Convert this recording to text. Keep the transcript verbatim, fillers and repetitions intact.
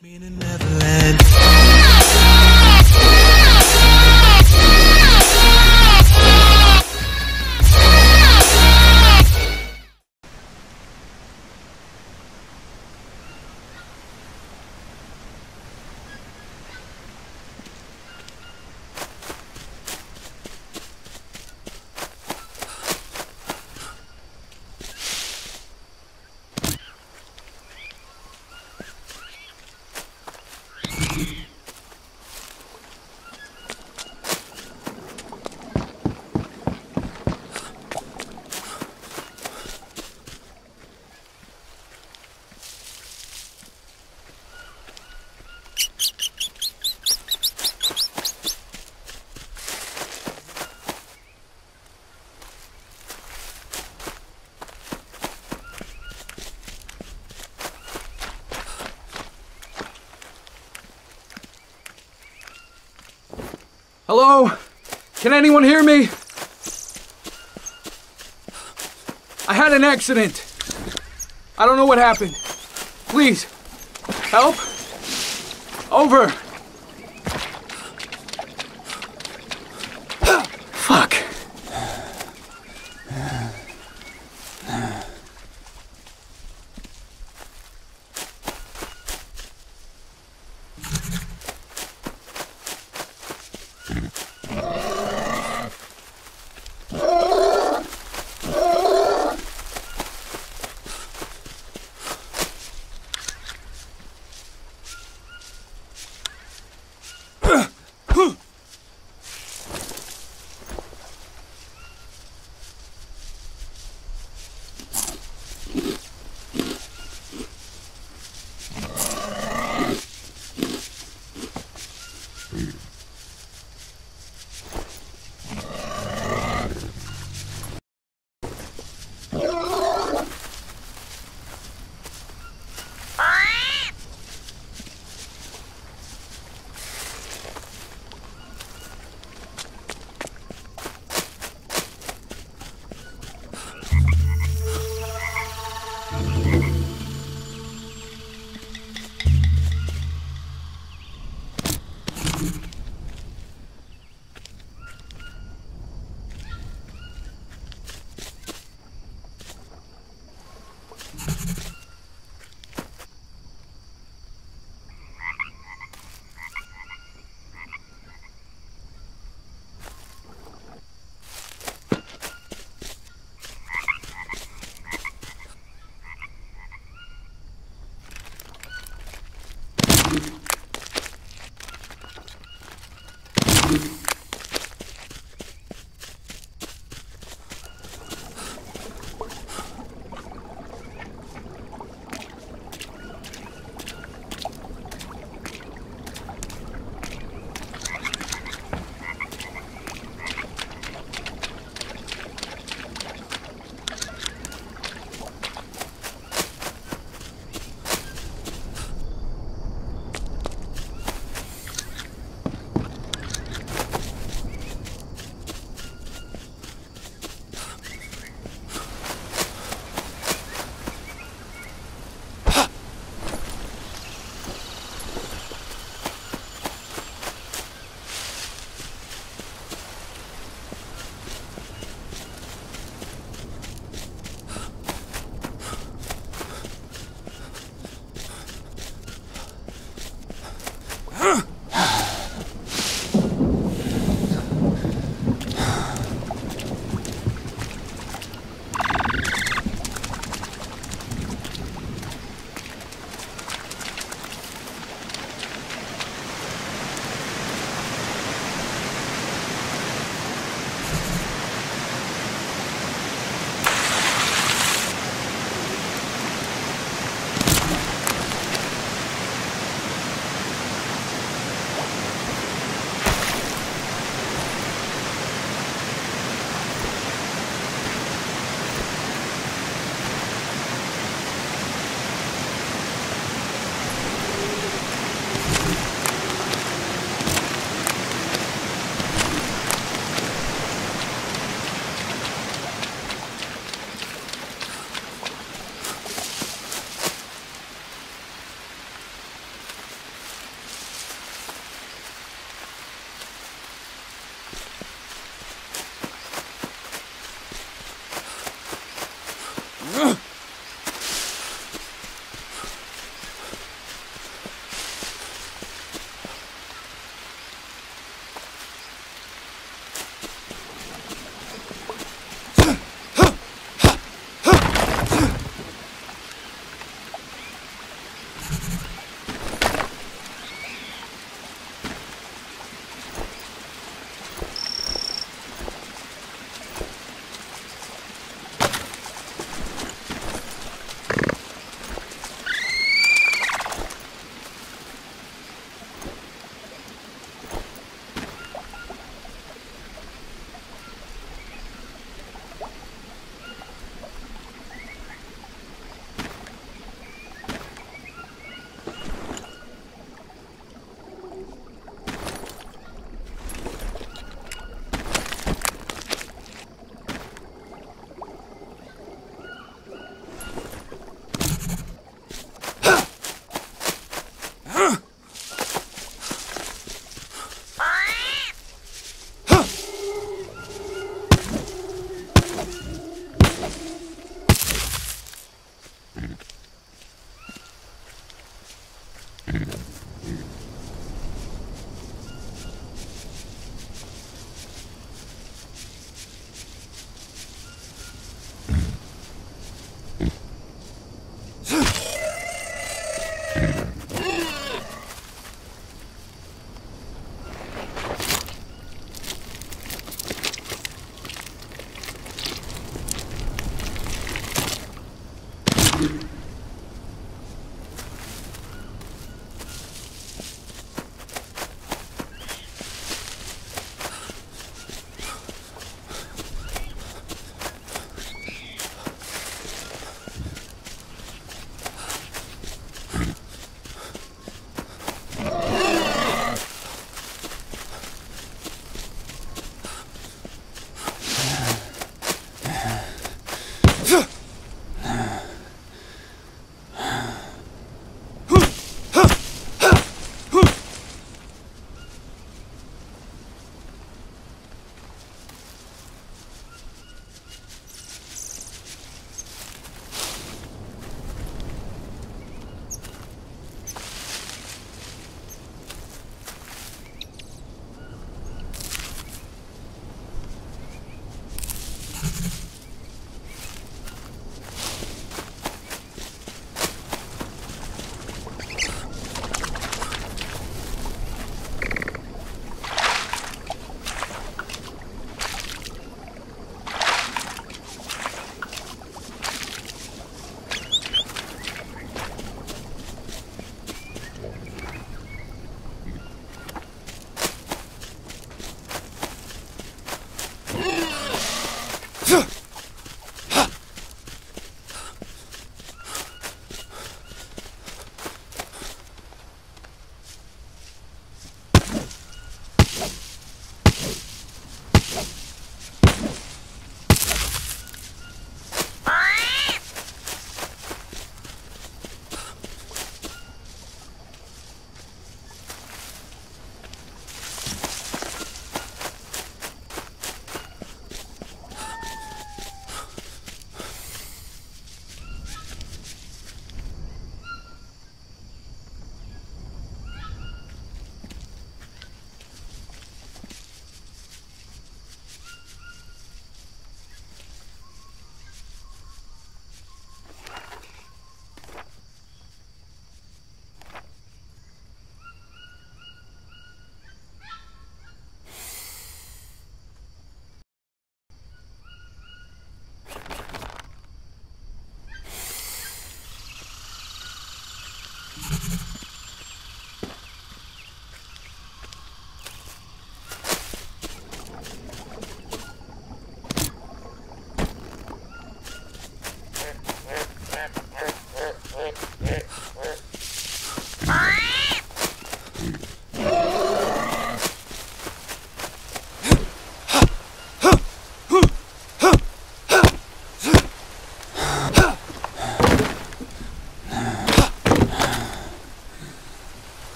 Take me to Neverland. Hello? Can anyone hear me? I had an accident. I don't know what happened. Please, help? Over. Fuck.